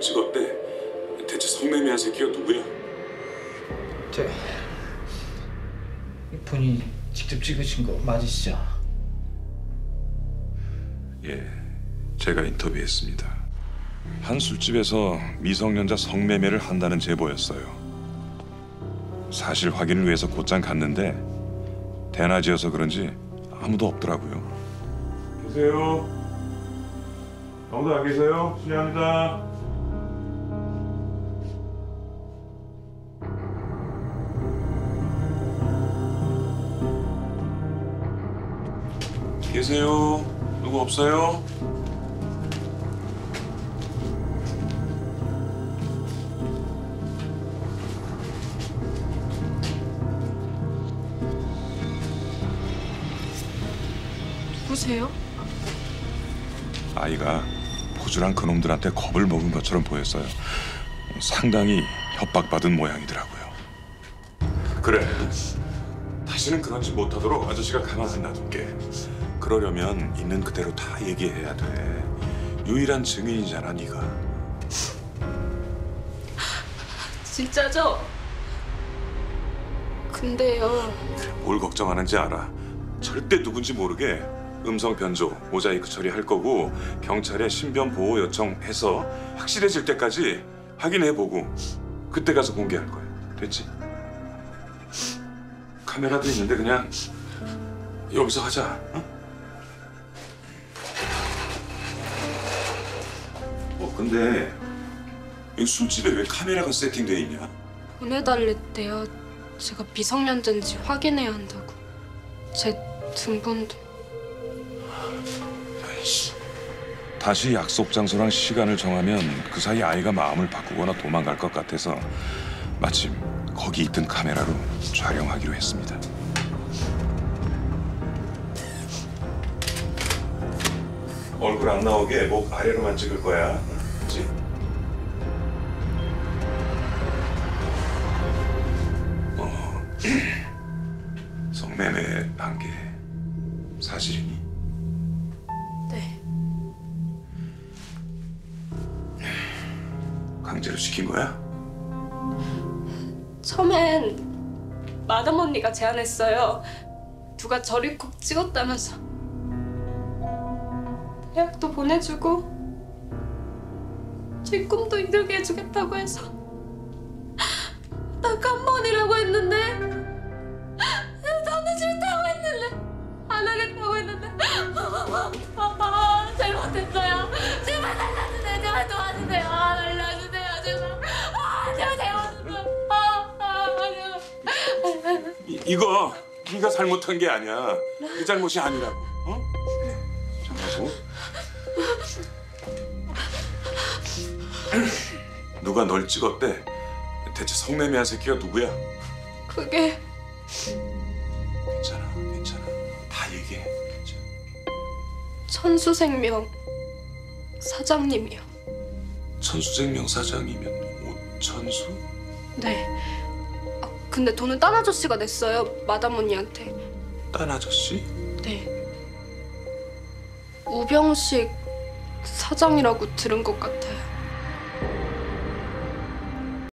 사진을 찍었대. 대체 성매매한 새끼가 누구야? 본인이 직접 찍으신 거 맞으시죠? 예, 제가 인터뷰했습니다. 한 술집에서 미성년자 성매매를 한다는 제보였어요. 사실 확인을 위해서 곧장 갔는데 대낮이어서 그런지 아무도 없더라고요. 계세요? 아무도 안 계세요? 실례합니다. 계세요? 누구 없어요? 누구세요? 아이가 포주랑 그놈들한테 겁을 먹은 것처럼 보였어요. 상당히 협박받은 모양이더라고요. 그래, 다시는 그런 짓 못하도록 아저씨가 가만 안 놔둘게. 그러려면 있는 그대로 다 얘기해야 돼. 유일한 증인이잖아, 네가. 진짜죠? 근데요... 뭘 걱정하는지 알아. 절대 누군지 모르게 음성 변조, 모자이크 처리할 거고 경찰에 신변 보호 요청해서 확실해질 때까지 확인해보고 그때 가서 공개할 거야. 됐지? 카메라도 있는데 그냥 여기서 하자. 어? 근데 여기 술집에 왜 카메라가 세팅되어 있냐? 보내달랬대요. 제가 미성년자인지 확인해야 한다고. 제 등본도. 아이씨. 다시 약속 장소랑 시간을 정하면 그 사이 아이가 마음을 바꾸거나 도망갈 것 같아서 마침 거기 있던 카메라로 촬영하기로 했습니다. 얼굴 안 나오게 목 아래로만 찍을 거야. 그치? 성매매 한 게 사실이니? 네. 강제로 시킨 거야? 처음엔 마담 언니가 제안했어요. 누가 저를 꼭 찍었다면서 예약도 보내주고 제 꿈도 힘들게 해주겠다고 해서 딱 한 번이라고 했는데 저는 싫다고 했는데 안 하겠다고 했는데 잘못했어요. 제발 살려주세요. 제발 도와주세요. 알려주세요. 제발. 제발 잘못했어요. 이거 네가 잘못한 게 아니야. 네 잘못이 아니라고. 어? 잠깐만. 누가 널 찍었대? 대체 성매매한 새끼가 누구야? 그게... 괜찮아, 괜찮아. 다 얘기해. 괜찮아. 천수생명 사장님이요. 천수생명 사장이면 오천수? 네. 아, 근데 돈은 딴 아저씨가 냈어요. 마담 언니한테. 딴 아저씨? 네. 우병식 사장이라고 들은 것 같아요.